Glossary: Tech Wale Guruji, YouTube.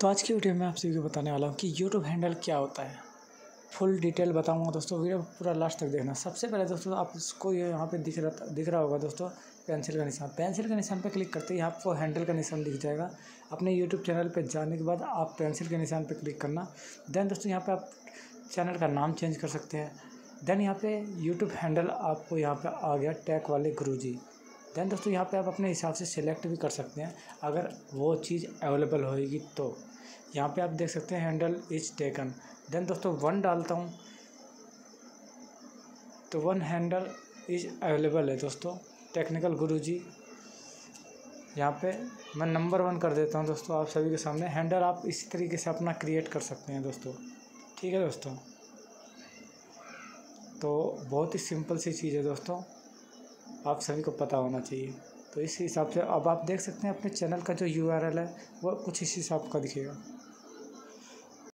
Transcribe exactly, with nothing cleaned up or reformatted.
तो आज की वीडियो में आप सभी को बताने वाला हूँ कि YouTube हैंडल क्या होता है। फुल डिटेल बताऊँगा दोस्तों, वीडियो पूरा लास्ट तक देखना। सबसे पहले दोस्तों आप इसको ये यहाँ पे दिख रहा दिख रहा होगा दोस्तों, पेंसिल का निशान पेंसिल का निशान पे क्लिक करते ही आपको हैंडल का निशान दिख जाएगा। अपने यूट्यूब चैनल पर जाने के बाद आप पेंसिल के निशान पर क्लिक करना। देन दोस्तों यहाँ पर आप चैनल का नाम चेंज कर सकते हैं। देन यहाँ पे यूट्यूब हैंडल आपको यहाँ पर आ गया, टेक वाले गुरुजी। देन दोस्तों यहाँ पे आप अपने हिसाब से सिलेक्ट भी कर सकते हैं अगर वो चीज़ अवेलेबल होएगी तो। यहाँ पे आप देख सकते हैं हैंडल इज टेकन। देन दोस्तों वन डालता हूँ तो वन हैंडल इज अवेलेबल है दोस्तों, टेक्निकल गुरुजी। यहाँ पे मैं नंबर वन कर देता हूँ दोस्तों आप सभी के सामने। हैंडल आप इसी तरीके से अपना क्रिएट कर सकते हैं दोस्तों, ठीक है दोस्तों। तो बहुत ही सिंपल सी चीज़ है दोस्तों, आप सभी को पता होना चाहिए। तो इस हिसाब से अब आप देख सकते हैं अपने चैनल का जो यू आर एल है वो कुछ इस हिसाब का दिखेगा।